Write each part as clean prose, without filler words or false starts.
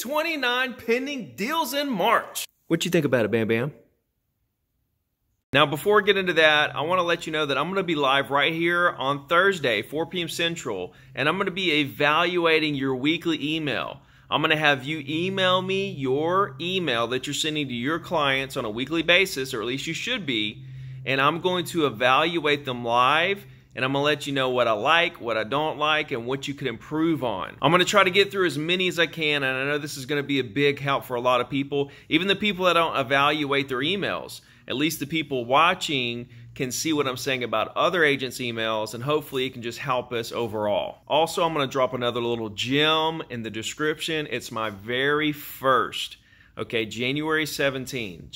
29 pending deals in March. What you think about it, Bam Bam? Now, before I get into that, I want to let you know that I'm going to be live right here on Thursday, 4 p.m. Central, and I'm going to be evaluating your weekly email. I'm going to have you email me your email that you're sending to your clients on a weekly basis, or at least you should be, and I'm going to evaluate them live, and I'm going to let you know what I like, what I don't like, and what you could improve on. I'm going to try to get through as many as I can, and I know this is going to be a big help for a lot of people, even the people that don't evaluate their emails. At least the people watching can see what I'm saying about other agents' emails, and hopefully it can just help us overall. Also, I'm going to drop another little gem in the description. It's my very first, okay, January 2017,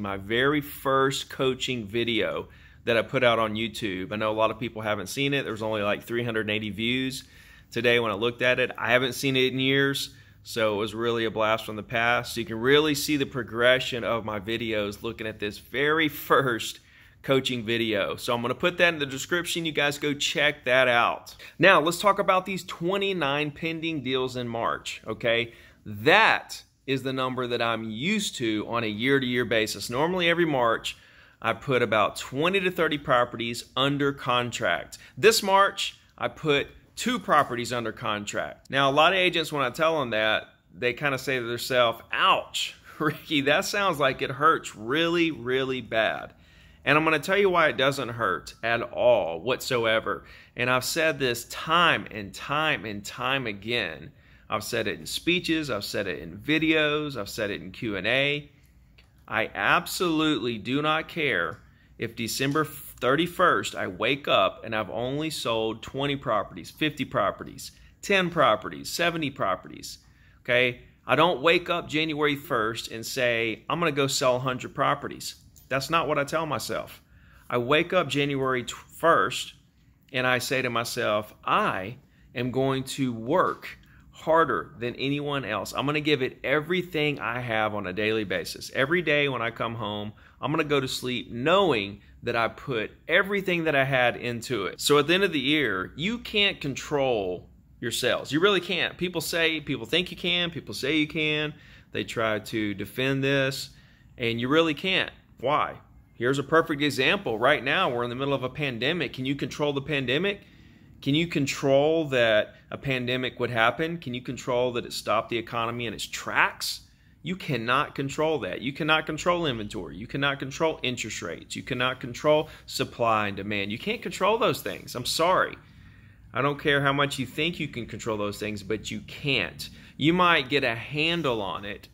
my very first coaching video that I put out on YouTube. I know a lot of people haven't seen it. There's only like 380 views today when I looked at it. I haven't seen it in years. So it was really a blast from the past. So you can really see the progression of my videos looking at this very first coaching video. So I'm going to put that in the description. You guys go check that out. Now let's talk about these 29 pending deals in March. Okay, that is the number that I'm used to on a year-to-year basis. Normally every March I put about 20 to 30 properties under contract. This March I put 2 properties under contract. Now, a lot of agents, when I tell them that, they kind of say to themselves, ouch, Ricky, that sounds like it hurts really, really bad. And I'm going to tell you why it doesn't hurt at all whatsoever. And I've said this time and time and time again. I've said it in speeches. I've said it in videos. I've said it in Q&A. I absolutely do not care if December 31st, I wake up and I've only sold 20 properties, 50 properties, 10 properties, 70 properties, okay? I don't wake up January 1st and say, I'm going to go sell 100 properties. That's not what I tell myself. I wake up January 1st and I say to myself, I am going to work harder than anyone else. I'm going to give it everything I have on a daily basis. Every day when I come home, I'm going to go to sleep knowing that I put everything that I had into it. So at the end of the year, you can't control your sales. You really can't. People think you can, people say you can. They try to defend this, and you really can't. Why? Here's a perfect example. Right now, we're in the middle of a pandemic. Can you control the pandemic? Can you control that a pandemic would happen? Can you control that it stopped the economy in its tracks? You cannot control that. You cannot control inventory. You cannot control interest rates. You cannot control supply and demand. You can't control those things. I'm sorry. I don't care how much you think you can control those things, but you can't. You might get a handle on it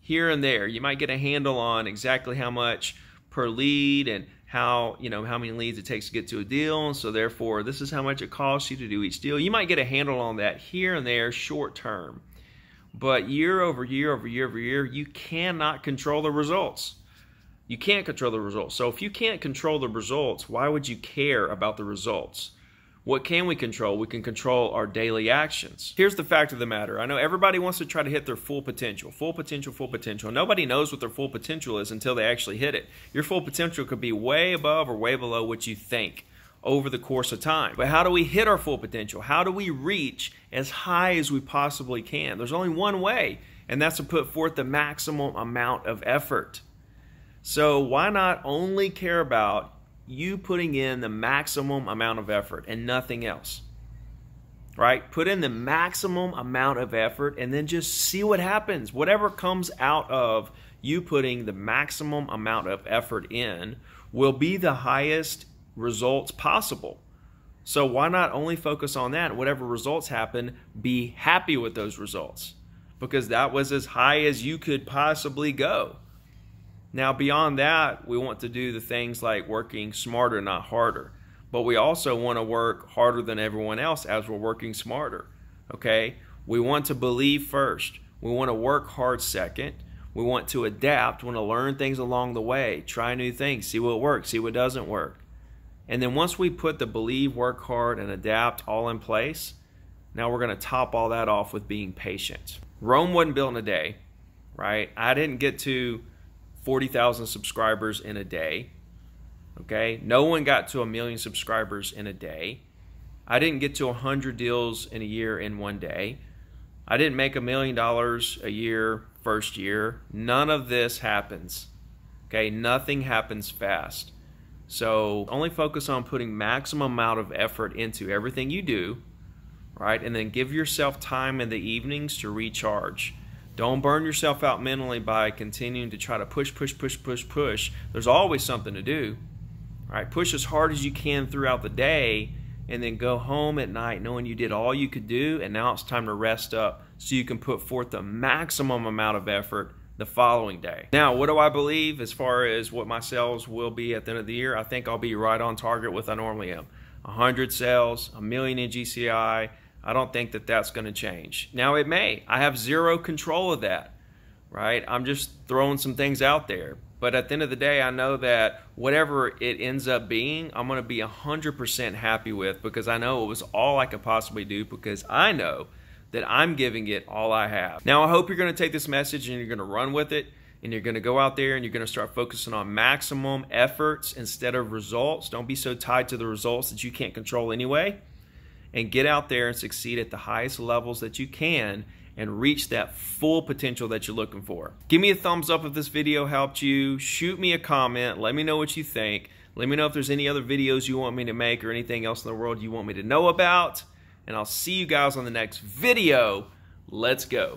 here and there. You might get a handle on exactly how much per lead and how many leads it takes to get to a deal, and so therefore this is how much it costs you to do each deal. You might get a handle on that here and there short term, but year over year over year over year, you cannot control the results. You can't control the results. So if you can't control the results, why would you care about the results? What can we control? We can control our daily actions. Here's the fact of the matter. I know everybody wants to try to hit their full potential, full potential, full potential. Nobody knows what their full potential is until they actually hit it. Your full potential could be way above or way below what you think over the course of time. But how do we hit our full potential? How do we reach as high as we possibly can? There's only one way, and that's to put forth the maximum amount of effort. So why not only care about you putting in the maximum amount of effort and nothing else, right? Put in the maximum amount of effort and then just see what happens. Whatever comes out of you putting the maximum amount of effort in will be the highest results possible. So why not only focus on that? Whatever results happen, be happy with those results, because that was as high as you could possibly go. Now, beyond that, we want to do the things like working smarter, not harder. But we also want to work harder than everyone else as we're working smarter, okay? We want to believe first. We want to work hard second. We want to adapt. We want to learn things along the way. Try new things. See what works. See what doesn't work. And then once we put the believe, work hard, and adapt all in place, now we're going to top all that off with being patient. Rome wasn't built in a day, right? I didn't get to 40,000 subscribers in a day, okay? No one got to 1 million subscribers in a day. I didn't get to 100 deals in a year in one day. I didn't make $1 million a year first year. None of this happens. Okay, nothing happens fast. So only focus on putting maximum amount of effort into everything you do, right? And then give yourself time in the evenings to recharge. Don't burn yourself out mentally by continuing to try to push. There's always something to do, right? Push as hard as you can throughout the day, and then go home at night knowing you did all you could do, and now it's time to rest up so you can put forth the maximum amount of effort the following day. Now, what do I believe as far as what my sales will be at the end of the year? I think I'll be right on target with I normally am. 100 sales, $1 million in GCI. I don't think that that's going to change. Now, it may. I have zero control of that, right? I'm just throwing some things out there. But at the end of the day, I know that whatever it ends up being, I'm going to be 100% happy with, because I know it was all I could possibly do, because I know that I'm giving it all I have. Now, I hope you're going to take this message and you're going to run with it, and you're going to go out there and you're going to start focusing on maximum efforts instead of results. Don't be so tied to the results that you can't control anyway, and get out there and succeed at the highest levels that you can and reach that full potential that you're looking for. Give me a thumbs up if this video helped you. Shoot me a comment. Let me know what you think. Let me know if there's any other videos you want me to make or anything else in the world you want me to know about. And I'll see you guys on the next video. Let's go.